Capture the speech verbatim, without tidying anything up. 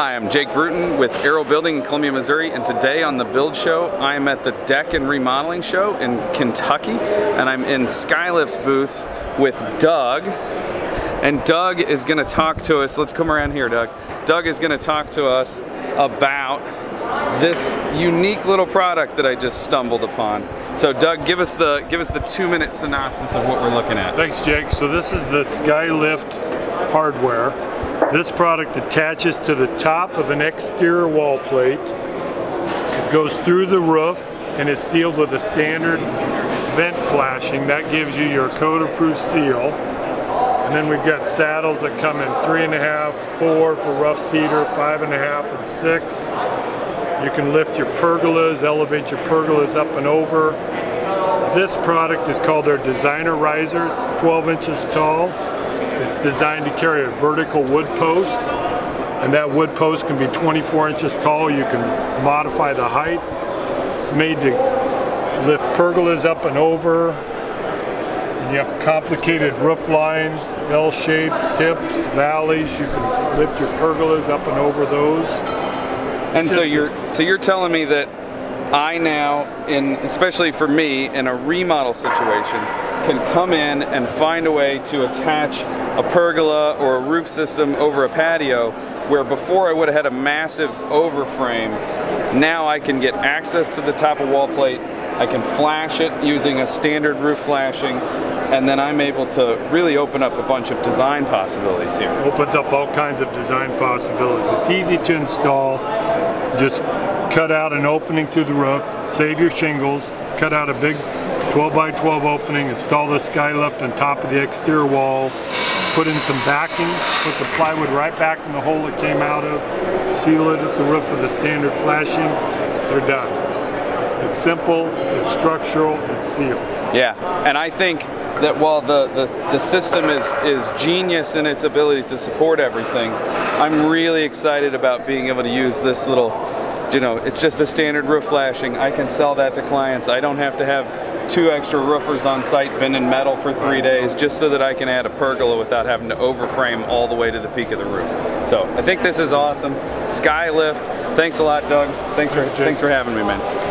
Hi, I'm Jake Bruton with Arrow Building in Columbia, Missouri, and today on The Build Show, I'm at the Deck and Remodeling Show in Kentucky, and I'm in Skylift's booth with Doug, and Doug is going to talk to us. Let's come around here, Doug. Doug is going to talk to us about this unique little product that I just stumbled upon. So Doug, give us the, give us the two-minute synopsis of what we're looking at. Thanks, Jake. So this is the Skylift hardware. This product attaches to the top of an exterior wall plate. It goes through the roof and is sealed with a standard vent flashing. That gives you your code-approved seal. And then we've got saddles that come in three and a half, four for rough cedar, five and a half, and six. You can lift your pergolas, elevate your pergolas up and over. This product is called our designer riser. It's twelve inches tall. It's designed to carry a vertical wood post, and that wood post can be twenty-four inches tall. You can modify the height. It's made to lift pergolas up and over. And you have complicated roof lines, L shapes, hips, valleys. You can lift your pergolas up and over those. And so you're so you're telling me that I now, in especially for me, in a remodel situation, can come in and find a way to attach a pergola or a roof system over a patio where before I would have had a massive overframe. Now I can get access to the top of wall plate, I can flash it using a standard roof flashing, and then I'm able to really open up a bunch of design possibilities here. Opens up all kinds of design possibilities. It's easy to install. Just cut out an opening through the roof, save your shingles, cut out a big twelve by twelve opening, install the Skylift on top of the exterior wall, put in some backing, put the plywood right back in the hole it came out of, seal it at the roof with the standard flashing, you're done. It's simple, it's structural, it's sealed. Yeah, and I think that while the, the, the system is, is genius in its ability to support everything, I'm really excited about being able to use this little, you know, it's just a standard roof flashing. I can sell that to clients. I don't have to have two extra roofers on site bending metal for three days just so that I can add a pergola without having to overframe all the way to the peak of the roof. So I think this is awesome. Skylift. Thanks a lot, Doug. Thanks for, thanks for having me, man.